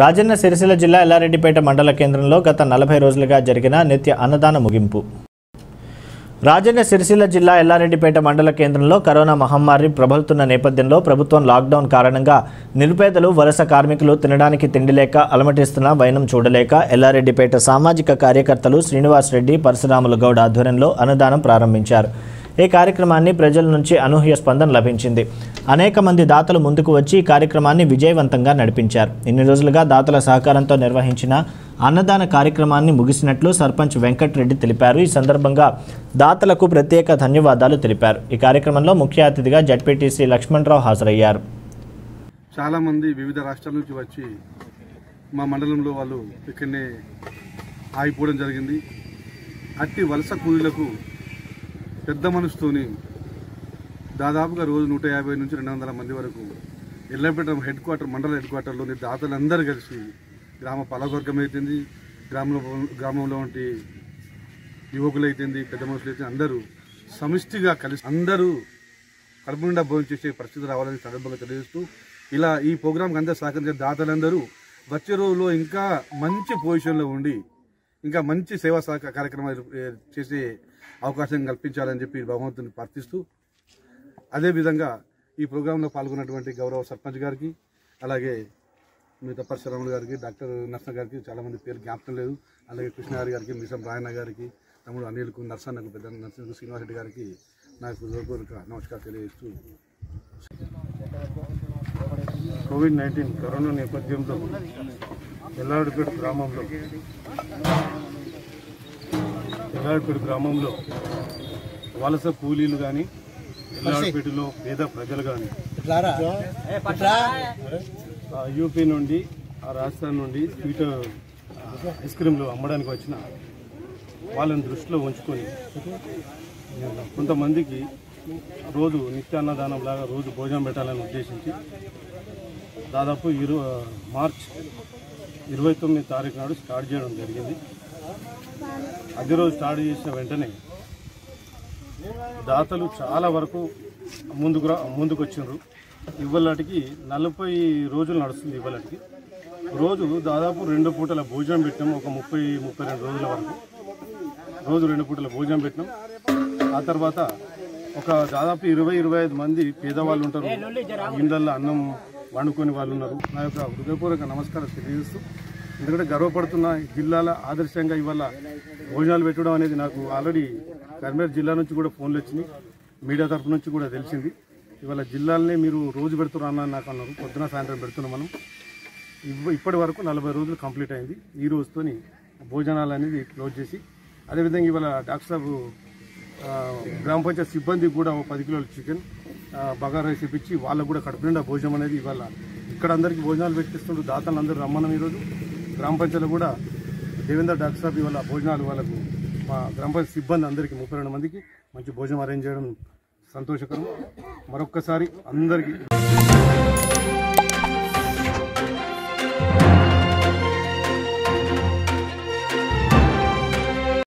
రాజన్న సిరిసిల్ల జిల్లా ఎల్లారెడ్డిపేట మండల కేంద్రంలో గత 40 రోజులుగా జరిగిన నిత్య అన్నదాన ముగింపు. రాజన్న సిరిసిల్ల జిల్లా ఎల్లారెడ్డిపేట మండల కేంద్రంలో కరోనా మహమ్మారి ప్రబలుతున్న నేపథ్యంలో ప్రభుత్వం లాక్డౌన్ కారణంగా నిరుపేదలు వలస కార్మికులు తినడానికి తిండి లేక అలమటిస్తున్న వైనం చూడలేక ఎల్లారెడ్డిపేట సామాజిక కార్యకర్తలు శ్రీనివాస్ రెడ్డి పరశురాములు గౌడ్ ఆధ్వర్యంలో అన్నదానం ప్రారంభించారు. ఈ కార్యక్రమాన్ని ప్రజల నుంచి అనూహ్య స్పందన లభించింది. అనేక మంది దాతలు ముందుకు వచ్చి ఈ కార్యక్రమాన్ని విజయవంతంగా నడిపించారు. ఇన్ని రోజులుగా దాతల సహకారంతో నిర్వహించిన అన్నదాన కార్యక్రమాన్ని ముగిసినట్లు సర్పంచ్ వెంకటరెడ్డి తెలిపారు. ఈ సందర్భంగా దాతలకు ప్రత్యేక ధన్యవాదాలు తెలిపారు. ఈ కార్యక్రమంలో ముఖ్య అతిథిగా జడ్పీటీసీ లక్ష్మణరావు హాజరయ్యారు. చాలా మంది వివిధ రాష్ట్రాల నుంచి వచ్చి మా మండలంలో వాళ్ళు ఇక్కడనే ఆగిపోవడం జరిగింది. అట్టి వలస కూలీలకు పెద్ద మనసుతోని దాదాపుగా రోజు 150 నుంచి 200 మంది వరకు ఎల్లపేట మండల హెడ్ క్వార్టర్లోని దాతలందరూ కలిసి గ్రామ పాలకవర్గం అవుతుంది, గ్రామంలో వంటి యువకులు అవుతుంది, పెద్ద మనుషులు అయితే అందరూ సమిష్టిగా కలిసి అందరూ కడుపు నిండా భోజనం చేసే పరిస్థితి రావాలని సందర్భంగా తెలియజేస్తూ ఇలా ఈ ప్రోగ్రాంకి అందరూ సహకరించిన దాతలందరూ వచ్చే రోజుల్లో ఇంకా మంచి పొజిషన్లో ఉండి ఇంకా మంచి సేవా సహకార కార్యక్రమాలు చేసే అవకాశం కల్పించాలని చెప్పి భగవంతుని ప్రార్థిస్తూ అదేవిధంగా ఈ ప్రోగ్రాంలో పాల్గొన్నటువంటి గౌరవ సర్పంచ్ గారికి అలాగే మిగతా పరశురాములు గారికి, డాక్టర్ నర్సన్న గారికి, చాలామంది పేరు జ్ఞాపకం లేదు, అలాగే కృష్ణగారి గారికి, మిసం రాయన్న గారికి, తమ్ముడు అనిల్కు, నర్సన్నకు, పెద్ద నర్సన్నకు, శ్రీనివాసరెడ్డి గారికి నాకు నమస్కారం తెలియజేస్తూ కోవిడ్-19 కరోనా నేపథ్యంలో ఎల్లారెడ్డిపేట గ్రామంలో వలస కూలీలు కానీ ఎల్లారెడ్డిపేటలో పేద ప్రజలు కానీ యూపీ నుండి ఆ రాజస్థాన్ నుండి స్వీట్ ఐస్ క్రీమ్లు అమ్మడానికి వచ్చిన వాళ్ళని దృష్టిలో ఉంచుకొని కొంతమందికి రోజు నిత్యాన్నదానం లాగా రోజు భోజనం పెట్టాలని ఉద్దేశించి దాదాపు మార్చి 29 తారీఖు నాడు స్టార్ట్ చేయడం జరిగింది. అది రోజు స్టార్ట్ చేసిన వెంటనే దాతలు చాలా వరకు ముందుకు వచ్చినారు. ఇవ్వలాటికి 40 రోజులు నడుస్తుంది. ఇవ్వలాటికి రోజు దాదాపు 2 పూటల భోజనం పెట్టినాం. ఒక 30-32 రోజుల వరకు రోజు 2 పూటల భోజనం పెట్టినాం. ఆ తర్వాత ఒక దాదాపు 20-25 మంది పేదవాళ్ళు ఉంటారు, ఇండ్లల్లో అన్నం వండుకొని వాళ్ళు ఉన్నారు. నా యొక్క హృదయపూర్వక నమస్కారం తెలియజేస్తూ ఎందుకంటే గర్వపడుతున్న జిల్లాల ఆదర్శంగా ఇవాళ భోజనాలు పెట్టడం అనేది నాకు ఆల్రెడీ కరీంనగర్ జిల్లా నుంచి కూడా ఫోన్లు వచ్చినాయి, మీడియా తరఫు నుంచి కూడా తెలిసింది. ఇవాళ జిల్లాలనే మీరు రోజు పెడుతున్నారన్న నాకు అన్నారు. పొద్దున సాయంత్రం పెడుతున్నాం మనం. ఇప్పటి వరకు 40 రోజులు కంప్లీట్ అయింది. ఈ రోజుతో భోజనాలు అనేది క్లోజ్ చేసి అదేవిధంగా ఇవాళ డాక్టర్ సాబ్ గ్రామ పంచాయతీ సిబ్బందికి కూడా 10 కిలోల చికెన్ బగారా రైస్ ఇప్పించి వాళ్ళకు కూడా కడుపు నిండా భోజనం అనేది ఇవాళ ఇక్కడ అందరికీ భోజనాలు పెట్టిస్తుండ్రు. దాతలు అందరూ రమ్మనం. ఈరోజు గ్రామ పంచాయతీలో కూడా దేవేంద్ర డాక్టర్ సాబ్ ఇవాళ భోజనాలు వాళ్ళకు మా గ్రామ పంచాయతీ సిబ్బంది అందరికీ 32 మందికి మంచి భోజనం అరేంజ్ చేయడం సంతోషకరం. మరొక్కసారి అందరికీ